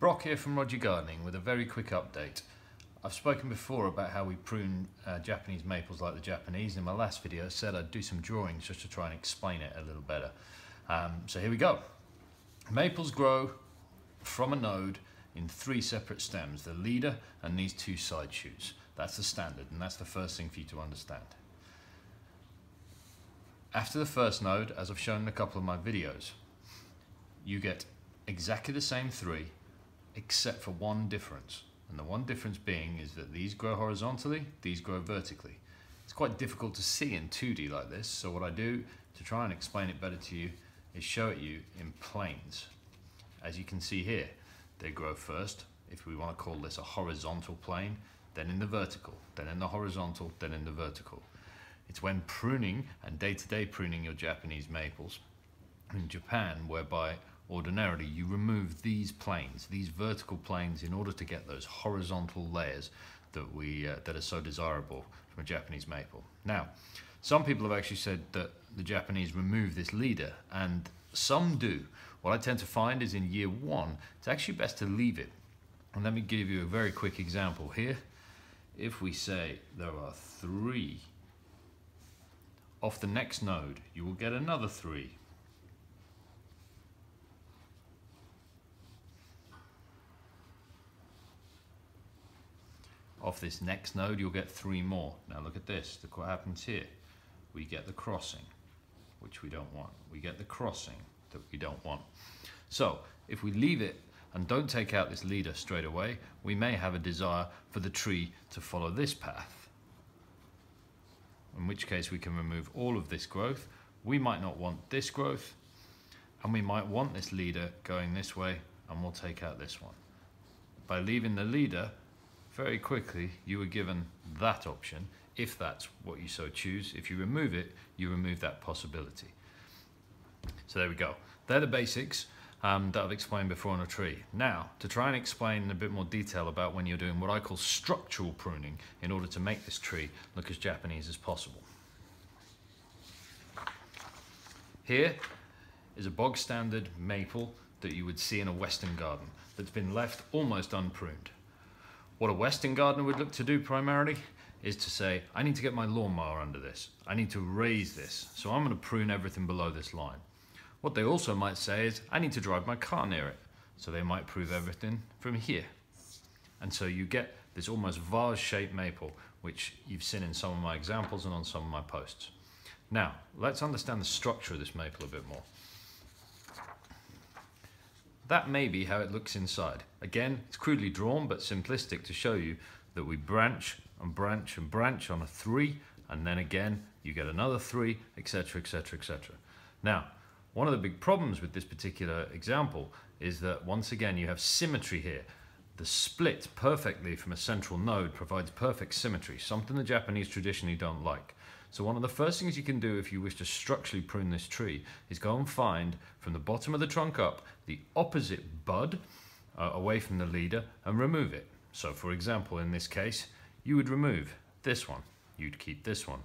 Brock here from Roji Gardening with a very quick update. I've spoken before about how we prune Japanese maples like the Japanese. In my last video I said I'd do some drawings just to try and explain it a little better. So here we go. Maples grow from a node in three separate stems, the leader and these two side shoots. That's the standard, and that's the first thing for you to understand. After the first node, as I've shown in a couple of my videos, you get exactly the same three except for one difference, and the one difference being is that these grow horizontally, these grow vertically. It's quite difficult to see in 2D like this, so what I do to try and explain it better to you is show it you in planes. As you can see here, they grow first, if we want to call this a horizontal plane, then in the vertical, then in the horizontal, then in the vertical. It's when pruning and day-to-day pruning your Japanese maples in Japan, whereby ordinarily you remove these planes, these vertical planes, in order to get those horizontal layers that that are so desirable from a Japanese maple. Now, some people have actually said that the Japanese remove this leader, and some do. What I tend to find is in year one, it's actually best to leave it. And let me give you a very quick example here. If we say there are three, off the next node, you will get another three. Off this next node, you'll get three more. Now look at this, look what happens here. We get the crossing, which we don't want. We get the crossing that we don't want. So if we leave it and don't take out this leader straight away, we may have a desire for the tree to follow this path, in which case we can remove all of this growth. We might not want this growth, and we might want this leader going this way, and we'll take out this one. By leaving the leader, very quickly you were given that option, if that's what you so choose. If you remove it, you remove that possibility. So there we go. They're the basics that I've explained before on a tree. Now, to try and explain in a bit more detail about when you're doing what I call structural pruning in order to make this tree look as Japanese as possible. Here is a bog standard maple that you would see in a Western garden that's been left almost unpruned. What a Western gardener would look to do primarily is to say, I need to get my lawnmower under this. I need to raise this. So I'm going to prune everything below this line. What they also might say is, I need to drive my car near it. So they might prune everything from here. And so you get this almost vase-shaped maple, which you've seen in some of my examples and on some of my posts. Now, let's understand the structure of this maple a bit more. That may be how it looks inside. Again, it's crudely drawn but simplistic to show you that we branch and branch and branch on a three, and then again you get another three, etc, etc, etc. Now, one of the big problems with this particular example is that once again you have symmetry here. The split perfectly from a central node provides perfect symmetry, something the Japanese traditionally don't like. So one of the first things you can do if you wish to structurally prune this tree is go and find, from the bottom of the trunk up, the opposite bud away from the leader and remove it. So for example, in this case, you would remove this one, you'd keep this one,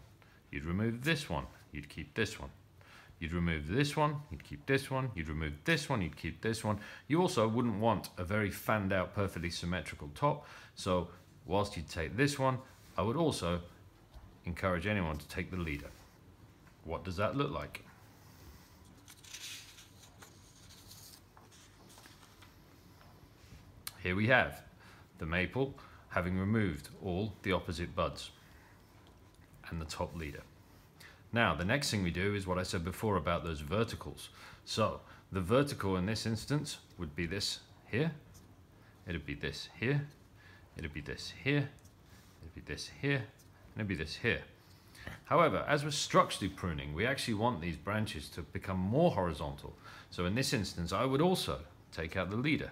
you'd remove this one, you'd keep this one, you'd remove this one, you'd keep this one, you'd remove this one, you'd keep this one. You also wouldn't want a very fanned out, perfectly symmetrical top, so whilst you'd take this one, I would also encourage anyone to take the leader. What does that look like? Here we have the maple having removed all the opposite buds and the top leader. Now, the next thing we do is what I said before about those verticals. So the vertical in this instance would be this here, it'd be this here, it'd be this here, it'd be this here, maybe this here. However, as we're structurally pruning, we actually want these branches to become more horizontal. So in this instance, I would also take out the leader.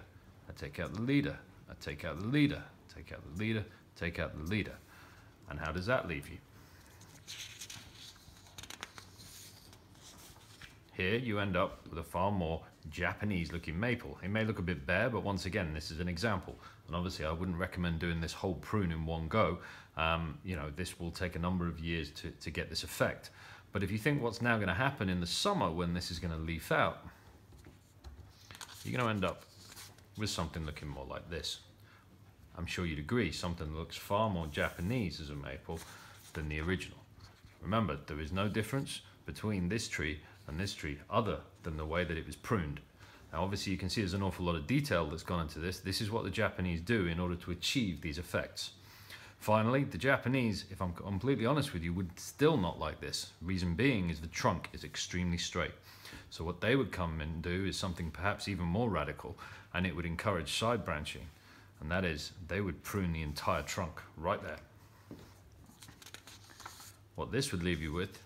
I take out the leader. I take out the leader. Take out the leader. Take out the leader. And how does that leave you? Here you end up with a far more Japanese looking maple. It may look a bit bare, but once again, this is an example. And obviously I wouldn't recommend doing this whole prune in one go. You know, this will take a number of years to get this effect. But if you think what's now gonna happen in the summer when this is gonna leaf out, you're gonna end up with something looking more like this. I'm sure you'd agree, something looks far more Japanese as a maple than the original. Remember, there is no difference between this tree and this tree other than the way that it was pruned. Now obviously you can see there's an awful lot of detail that's gone into this. This is what the Japanese do in order to achieve these effects. Finally, the Japanese, if I'm completely honest with you, would still not like this. Reason being is the trunk is extremely straight. So what they would come and do is something perhaps even more radical, and it would encourage side branching. And that is, they would prune the entire trunk right there. What this would leave you with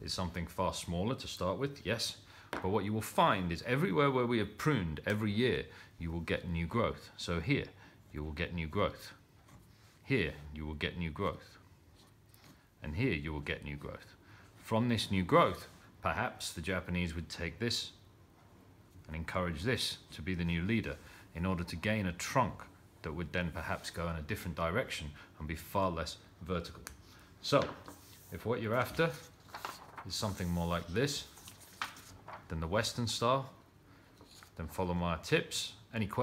is something far smaller to start with, yes. But what you will find is everywhere where we have pruned every year, you will get new growth. So here, you will get new growth. Here, you will get new growth. And here, you will get new growth. From this new growth, perhaps the Japanese would take this and encourage this to be the new leader in order to gain a trunk that would then perhaps go in a different direction and be far less vertical. So, if what you're after is something more like this, than the Western style, then follow my tips. Any questions?